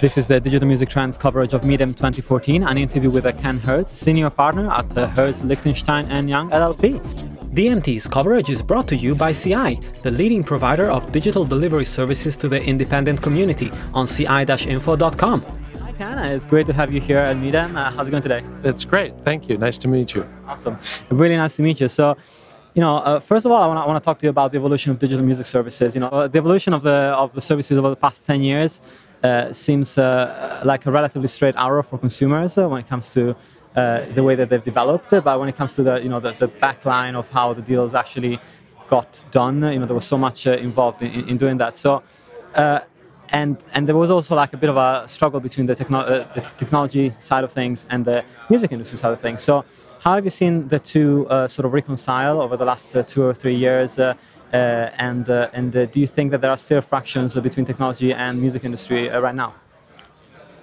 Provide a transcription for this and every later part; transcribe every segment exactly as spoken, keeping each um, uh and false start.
This is the Digital Music Trends coverage of MIDEM twenty fourteen, an interview with Ken Hertz, senior partner at Hertz Lichtenstein and Young L L P. D M T's coverage is brought to you by C I, the leading provider of digital delivery services to the independent community, on c i dash info dot com. Hi Ken, it's great to have you here at MIDEM. Uh, how's it going today? It's great, thank you. Nice to meet you. Awesome, really nice to meet you. So, you know, uh, first of all, I want to want to talk to you about the evolution of digital music services. You know, uh, the evolution of the of the services over the past ten years. Uh, seems uh, like a relatively straight arrow for consumers uh, when it comes to uh, the way that they've developed. But when it comes to the, you know, the, the back line of how the deals actually got done, you know, there was so much uh, involved in, in doing that. So, uh, and and there was also like a bit of a struggle between the, techno uh, the technology side of things and the music industry side of things. So, how have you seen the two uh, sort of reconcile over the last uh, two or three years? Uh, Uh, and uh, and uh, do you think that there are still fractions uh, between technology and music industry uh, right now?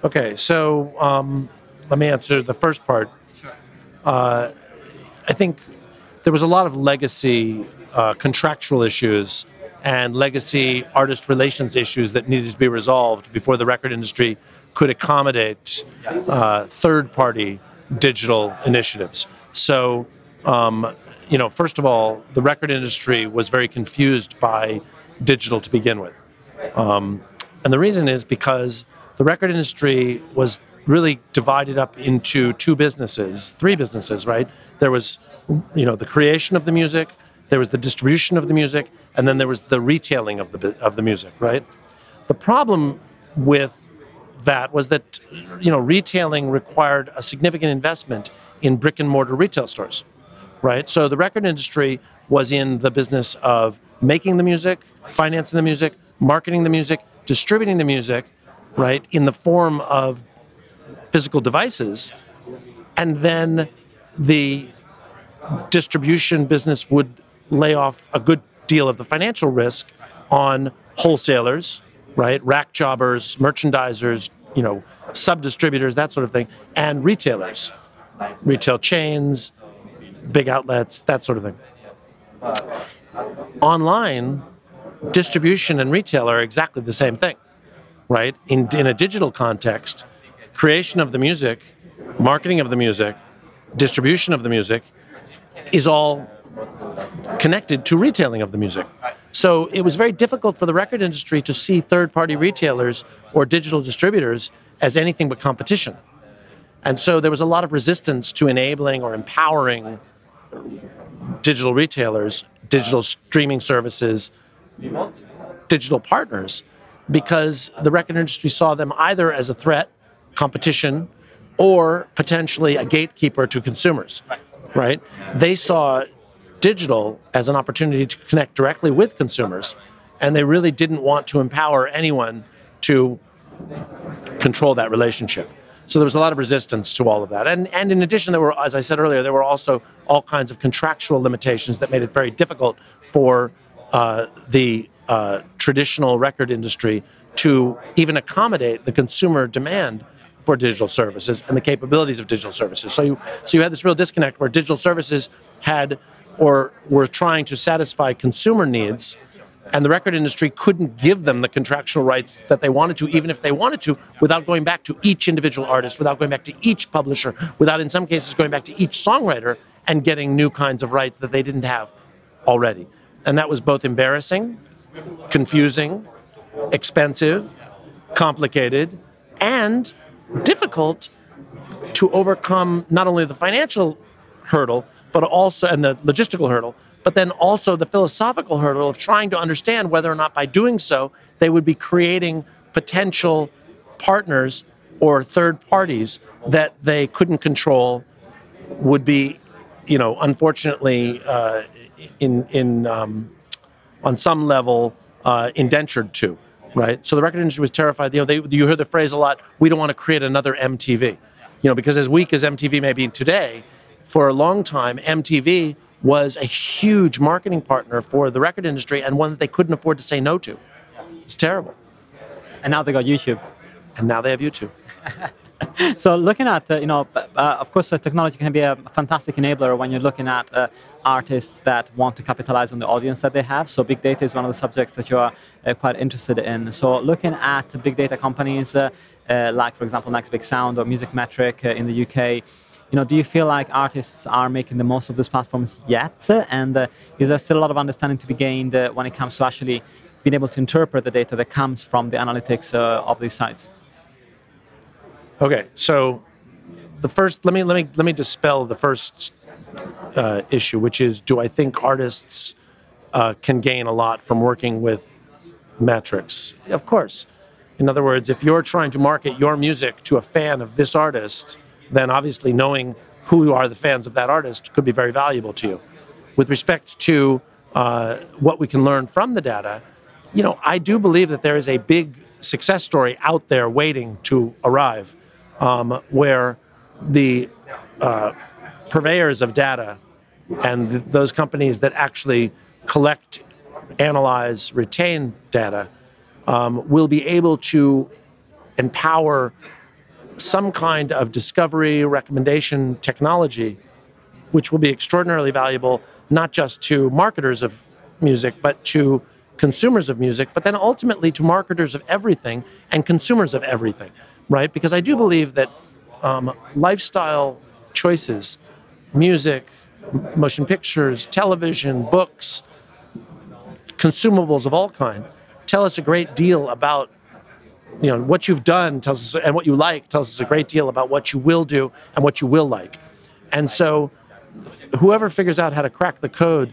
Okay, so um, let me answer the first part. Sure. Uh, I think there was a lot of legacy uh, contractual issues and legacy artist relations issues that needed to be resolved before the record industry could accommodate uh, third-party digital initiatives. So. Um, You know, first of all, the record industry was very confused by digital to begin with. Um, and the reason is because the record industry was really divided up into two businesses, three businesses, right? There was, you know, the creation of the music, there was the distribution of the music, and then there was the retailing of the, of the music, right? The problem with that was that, you know, retailing required a significant investment in brick and mortar retail stores. Right, so the record industry was in the business of making the music, financing the music, marketing the music, distributing the music, right, in the form of physical devices, and then the distribution business would lay off a good deal of the financial risk on wholesalers, right, rack jobbers, merchandisers, you know, sub-distributors, that sort of thing, and retailers, retail chains, big outlets, that sort of thing. Online, distribution and retail are exactly the same thing, right? In, in a digital context, creation of the music, marketing of the music, distribution of the music is all connected to retailing of the music. So it was very difficult for the record industry to see third-party retailers or digital distributors as anything but competition. And so there was a lot of resistance to enabling or empowering digital retailers, digital streaming services, digital partners, because the record industry saw them either as a threat, competition, or potentially a gatekeeper to consumers, right? They saw digital as an opportunity to connect directly with consumers, and they really didn't want to empower anyone to control that relationship. So there was a lot of resistance to all of that. And, and in addition, there were, as I said earlier, there were also all kinds of contractual limitations that made it very difficult for uh, the uh, traditional record industry to even accommodate the consumer demand for digital services and the capabilities of digital services. So you, so you had this real disconnect where digital services had or were trying to satisfy consumer needs, and the record industry couldn't give them the contractual rights that they wanted to, even if they wanted to, without going back to each individual artist, without going back to each publisher, without, in some cases, going back to each songwriter and getting new kinds of rights that they didn't have already. And that was both embarrassing, confusing, expensive, complicated, and difficult to overcome not only the financial hurdle, but also, and the logistical hurdle, but then also the philosophical hurdle of trying to understand whether or not by doing so they would be creating potential partners or third parties that they couldn't control, would be, you know, unfortunately uh, in, in, um, on some level uh, indentured to, right? So the record industry was terrified. You know, they, you hear the phrase a lot, we don't want to create another M T V, you know, because as weak as M T V may be today, for a long time M T V was a huge marketing partner for the record industry and one that they couldn't afford to say no to. It's terrible. And now they got YouTube. And now they have YouTube. So looking at, uh, you know, uh, of course, uh, technology can be a fantastic enabler when you're looking at uh, artists that want to capitalize on the audience that they have. So big data is one of the subjects that you're uh, quite interested in. So looking at big data companies uh, uh, like, for example, Next Big Sound or Music Metric uh, in the U K, you know, do you feel like artists are making the most of these platforms yet? And uh, is there still a lot of understanding to be gained uh, when it comes to actually being able to interpret the data that comes from the analytics uh, of these sites? Okay, so the first, let me let me let me dispel the first uh, issue, which is, do I think artists uh, can gain a lot from working with metrics? Of course. In other words, if you're trying to market your music to a fan of this artist, then obviously knowing who are the fans of that artist could be very valuable to you. With respect to uh, what we can learn from the data, you know, I do believe that there is a big success story out there waiting to arrive, um, where the uh, purveyors of data and th those companies that actually collect, analyze, retain data um, will be able to empower some kind of discovery, recommendation technology, which will be extraordinarily valuable, not just to marketers of music, but to consumers of music, but then ultimately to marketers of everything and consumers of everything, right? Because I do believe that um, lifestyle choices, music, motion pictures, television, books, consumables of all kind, tell us a great deal about, you know, what you've done tells us, and what you like tells us a great deal about what you will do and what you will like. And so whoever figures out how to crack the code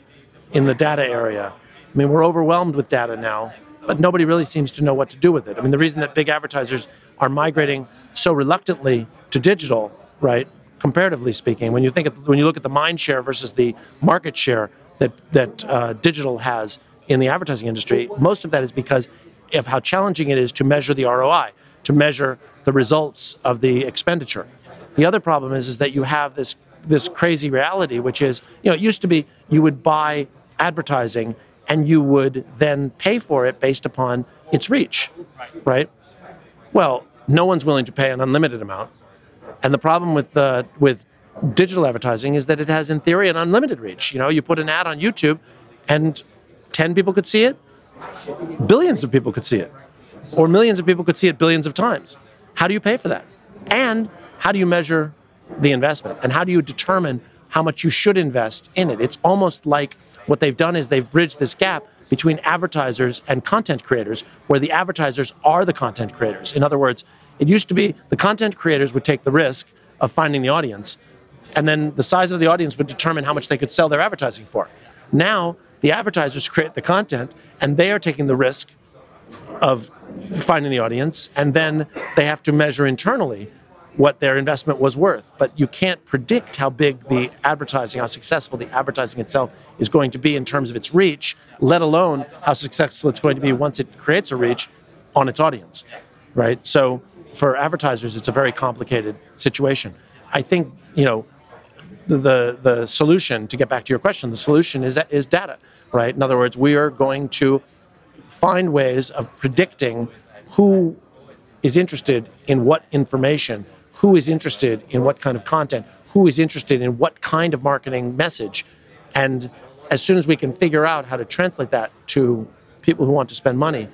in the data area, I mean, we're overwhelmed with data now, but nobody really seems to know what to do with it. I mean, the reason that big advertisers are migrating so reluctantly to digital, right, comparatively speaking, when you think of, when you look at the mind share versus the market share that, that uh, digital has in the advertising industry, most of that is because of how challenging it is to measure the R O I, to measure the results of the expenditure. The other problem is, is that you have this, this crazy reality, which is, you know, it used to be you would buy advertising and you would then pay for it based upon its reach, right? Well, no one's willing to pay an unlimited amount. And the problem with, uh, with digital advertising is that it has, in theory, an unlimited reach. You know, you put an ad on YouTube and ten people could see it, billions of people could see it, or millions of people could see it billions of times. How do you pay for that? And how do you measure the investment? And how do you determine how much you should invest in it? It's almost like what they've done is they've bridged this gap between advertisers and content creators, where the advertisers are the content creators. In other words, it used to be the content creators would take the risk of finding the audience, and then the size of the audience would determine how much they could sell their advertising for. Now, the advertisers create the content, and they are taking the risk of finding the audience, and then they have to measure internally what their investment was worth. But you can't predict how big the advertising, how successful the advertising itself is going to be in terms of its reach, let alone how successful it's going to be once it creates a reach on its audience, right? So for advertisers, it's a very complicated situation. I think, you know, the, the solution, to get back to your question, the solution is, is data, right? In other words, we are going to find ways of predicting who is interested in what information, who is interested in what kind of content, who is interested in what kind of marketing message. And as soon as we can figure out how to translate that to people who want to spend money,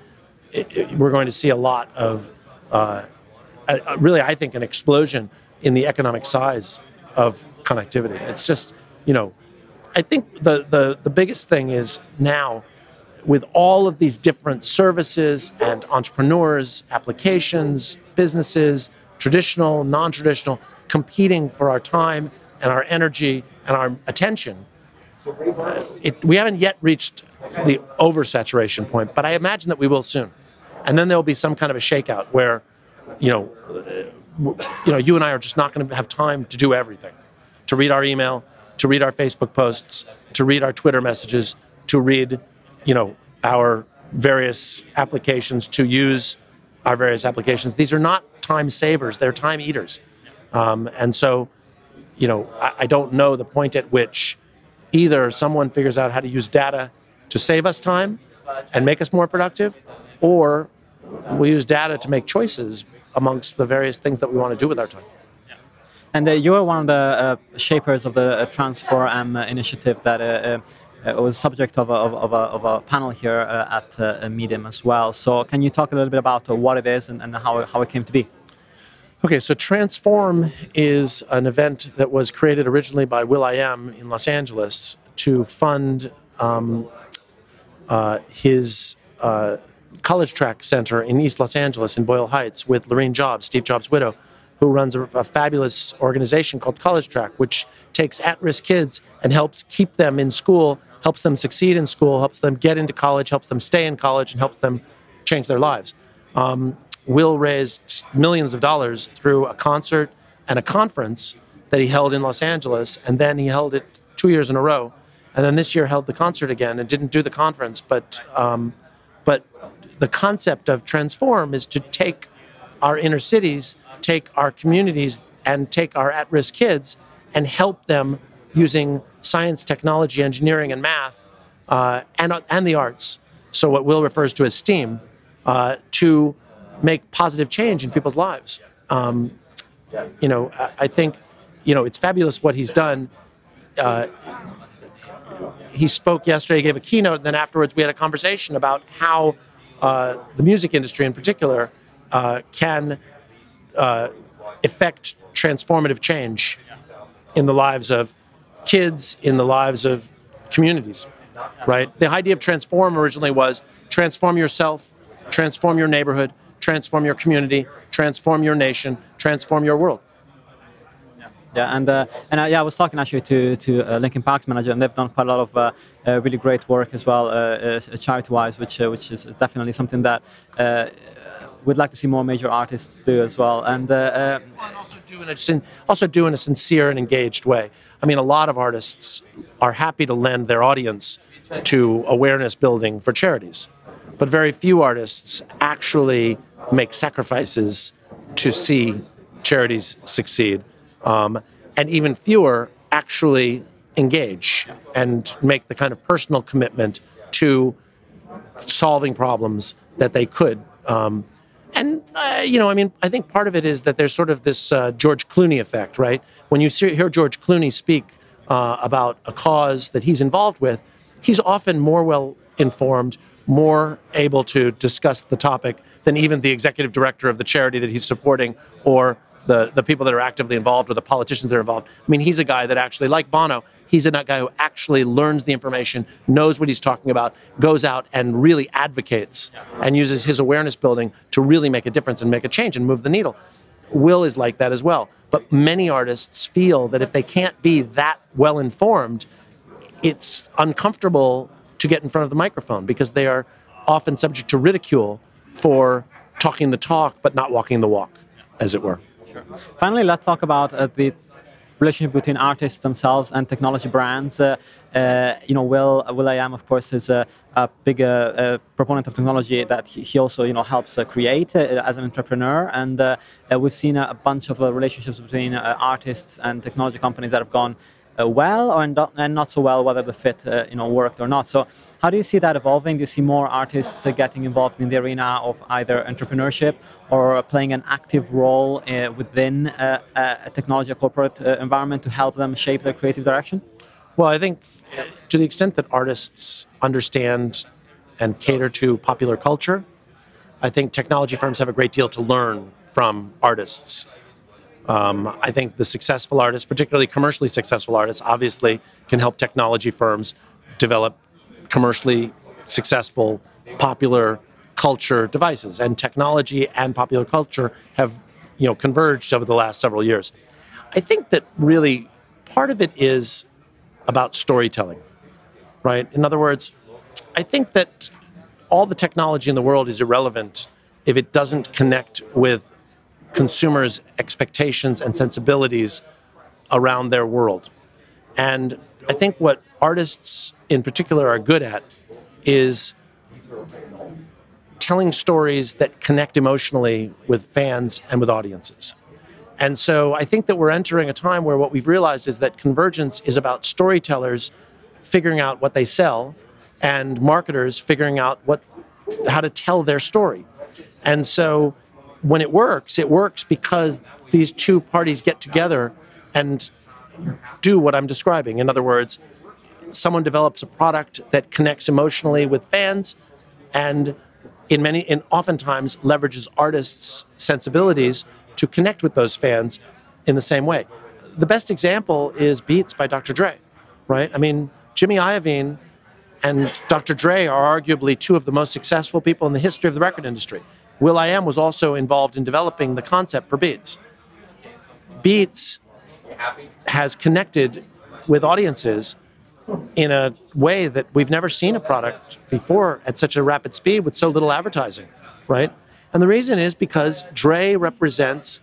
it, it, we're going to see a lot of, uh, a, really, I think, an explosion in the economic size of connectivity. It's just, you know, I think the, the, the biggest thing is now, with all of these different services and entrepreneurs, applications, businesses, traditional, non-traditional, competing for our time and our energy and our attention, uh, it, we haven't yet reached the oversaturation point, but I imagine that we will soon. And then there'll be some kind of a shakeout where, you know, uh, you know, you and I are just not going to have time to do everything, to read our email, to read our Facebook posts, to read our Twitter messages, to read, you know, our various applications, to use our various applications. These are not time savers, they're time eaters. Um, and so, you know, I, I don't know the point at which either someone figures out how to use data to save us time and make us more productive, or we use data to make choices amongst the various things that we want to do with our time. And uh, you are one of the uh, shapers of the uh, TRANS four M initiative that uh, uh, was subject of a, of, of, a, of a panel here uh, at uh, MIDEM as well. So can you talk a little bit about uh, what it is and, and how, how it came to be? Okay, so TRANS four M is an event that was created originally by Will dot i am in Los Angeles to fund um, uh, his uh, College Track Center in East Los Angeles in Boyle Heights with Lorraine Jobs, Steve Jobs' widow, who runs a, a fabulous organization called College Track, which takes at-risk kids and helps keep them in school, helps them succeed in school, helps them get into college, helps them stay in college, and helps them change their lives. Um, Will raised millions of dollars through a concert and a conference that he held in Los Angeles, and then he held it two years in a row, and then this year held the concert again and didn't do the conference. But, um, but the concept of TRANS four M is to take our inner cities, take our communities, and take our at-risk kids and help them using science, technology, engineering, and math, uh, and, and the arts, so what Will refers to as STEAM, uh, to make positive change in people's lives. Um, you know, I, I think, you know, it's fabulous what he's done. Uh, he spoke yesterday, gave a keynote, and then afterwards we had a conversation about how uh, the music industry in particular uh, can Uh, effect transformative change in the lives of kids, in the lives of communities, right? The idea of transform originally was transform yourself, transform your neighborhood, transform your community, transform your nation, transform your world. Yeah, and uh, and uh, yeah, I was talking actually to to uh, Linkin Park's manager, and they've done quite a lot of uh, uh, really great work as well, uh, uh, charity-wise, which uh, which is definitely something that uh, we'd like to see more major artists do as well, and, uh, uh, well, and also do in a sin also do in a sincere and engaged way. I mean, a lot of artists are happy to lend their audience to awareness building for charities, but very few artists actually make sacrifices to see charities succeed. Um, and even fewer actually engage and make the kind of personal commitment to solving problems that they could. Um, and, uh, you know, I mean, I think part of it is that there's sort of this uh, George Clooney effect, right? When you see, hear George Clooney speak uh, about a cause that he's involved with, he's often more well-informed, more able to discuss the topic than even the executive director of the charity that he's supporting, or The, the people that are actively involved, or the politicians that are involved. I mean, he's a guy that actually, like Bono, he's a guy who actually learns the information, knows what he's talking about, goes out and really advocates and uses his awareness building to really make a difference and make a change and move the needle. Will is like that as well. But many artists feel that if they can't be that well-informed, it's uncomfortable to get in front of the microphone because they are often subject to ridicule for talking the talk but not walking the walk, as it were. Sure. Finally, let's talk about uh, the relationship between artists themselves and technology brands. Uh, uh, you know, Will, Will.i.am, of course, is a, a big uh, uh, proponent of technology that he, he also, you know, helps uh, create uh, as an entrepreneur. And uh, uh, we've seen a, a bunch of uh, relationships between uh, artists and technology companies that have gone uh, well or not, and not so well, whether the fit, uh, you know, worked or not. So how do you see that evolving? Do you see more artists uh, getting involved in the arena of either entrepreneurship or playing an active role uh, within uh, a technology or corporate uh, environment to help them shape their creative direction? Well, I think to the extent that artists understand and cater to popular culture, I think technology firms have a great deal to learn from artists. Um, I think the successful artists, particularly commercially successful artists, obviously can help technology firms develop commercially successful, popular culture devices. And technology and popular culture have, you know, converged over the last several years. I think that really part of it is about storytelling, right? In other words, I think that all the technology in the world is irrelevant if it doesn't connect with consumers' expectations and sensibilities around their world. And I think what artists in particular are good at is telling stories that connect emotionally with fans and with audiences. And so I think that we're entering a time where what we've realized is that convergence is about storytellers figuring out what they sell and marketers figuring out what, how to tell their story. And so when it works, it works because these two parties get together and do what I'm describing. In other words, someone develops a product that connects emotionally with fans, and in many, and oftentimes leverages artists' sensibilities to connect with those fans in the same way. The best example is Beats by Doctor Dre, right? I mean, Jimmy Iovine and Doctor Dre are arguably two of the most successful people in the history of the record industry. Will.i.am was also involved in developing the concept for Beats. Beats has connected with audiences in a way that we've never seen a product before at such a rapid speed with so little advertising, right? And the reason is because Dre represents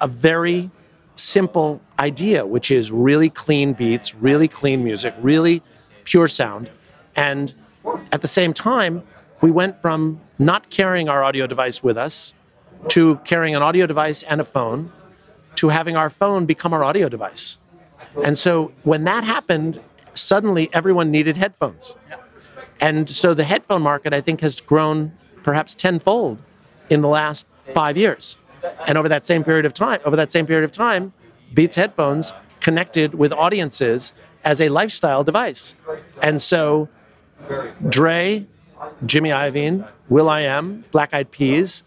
a very simple idea, which is really clean beats, really clean music, really pure sound. And at the same time, we went from not carrying our audio device with us to carrying an audio device and a phone to having our phone become our audio device. And so when that happened, suddenly everyone needed headphones. And so the headphone market, I think, has grown perhaps tenfold in the last five years. And over that same period of time, over that same period of time, Beats headphones connected with audiences as a lifestyle device. And so Dre, Jimmy Iovine, Will.i.am, Black Eyed Peas,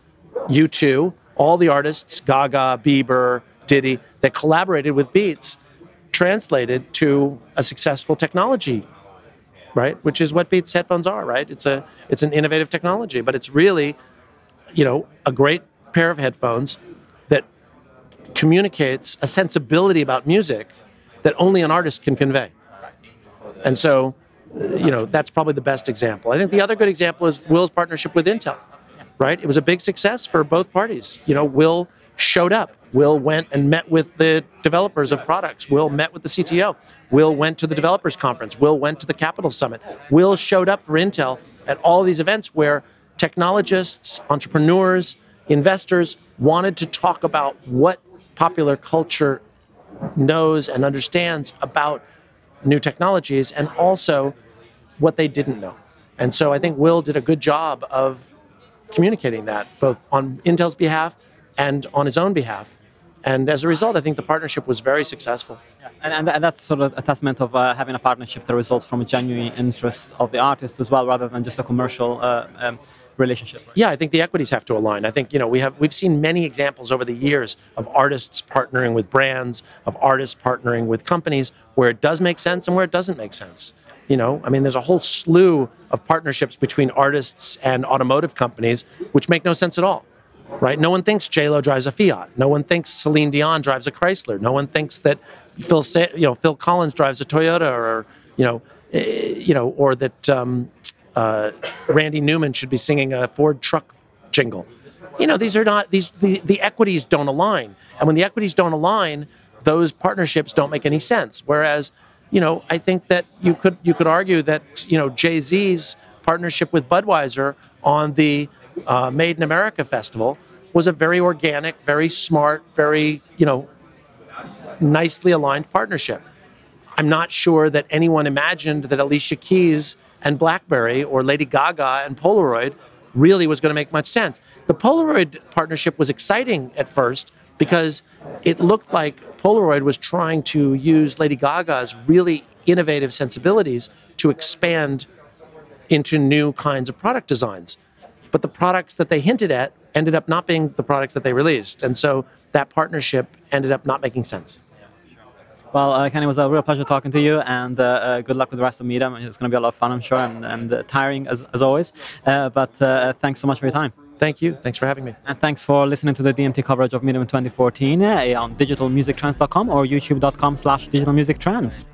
U two, all the artists, Gaga, Bieber, Diddy, that collaborated with Beats, translated to a successful technology, right? Which is what Beats headphones are, right? It's a, it's an innovative technology, but it's really, you know, a great pair of headphones that communicates a sensibility about music that only an artist can convey. And so, you know, that's probably the best example. I think the other good example is Will's partnership with Intel, right? It was a big success for both parties. You know, Will showed up. Will went and met with the developers of products. Will met with the C T O. Will went to the developers conference. Will went to the Capital Summit. Will showed up for Intel at all these events where technologists, entrepreneurs, investors wanted to talk about what popular culture knows and understands about new technologies, and also what they didn't know. And so I think Will did a good job of communicating that, both on Intel's behalf and on his own behalf. And as a result, I think the partnership was very successful. Yeah. And, and, and that's sort of a testament of uh, having a partnership that results from a genuine interest of the artist as well, rather than just a commercial uh, um, relationship. Right? Yeah, I think the equities have to align. I think, you know, we have, we've seen many examples over the years of artists partnering with brands, of artists partnering with companies, where it does make sense and where it doesn't make sense. You know, I mean, there's a whole slew of partnerships between artists and automotive companies, which make no sense at all. Right? No one thinks J.Lo drives a Fiat. No one thinks Celine Dion drives a Chrysler. No one thinks that Phil, you know, Phil Collins drives a Toyota, or you know, you know, or that um, uh, Randy Newman should be singing a Ford truck jingle. You know, these are not these the, the equities don't align, and when the equities don't align, those partnerships don't make any sense. Whereas, you know, I think that you could you could argue that, you know, Jay-Z's partnership with Budweiser on the Uh, Made in America Festival was a very organic, very smart, very, you know, nicely aligned partnership. I'm not sure that anyone imagined that Alicia Keys and Blackberry, or Lady Gaga and Polaroid, really was going to make much sense. The Polaroid partnership was exciting at first because it looked like Polaroid was trying to use Lady Gaga's really innovative sensibilities to expand into new kinds of product designs. But the products that they hinted at ended up not being the products that they released. And so that partnership ended up not making sense. Well, uh, Ken, it was a real pleasure talking to you, and uh, uh, good luck with the rest of MIDEM. It's going to be a lot of fun, I'm sure, and, and uh, tiring as, as always. Uh, but uh, thanks so much for your time. Thank you. Thanks for having me. And thanks for listening to the D M T coverage of MIDEM twenty fourteen uh, on digital music trends dot com or youtube dot com slash digital music trends.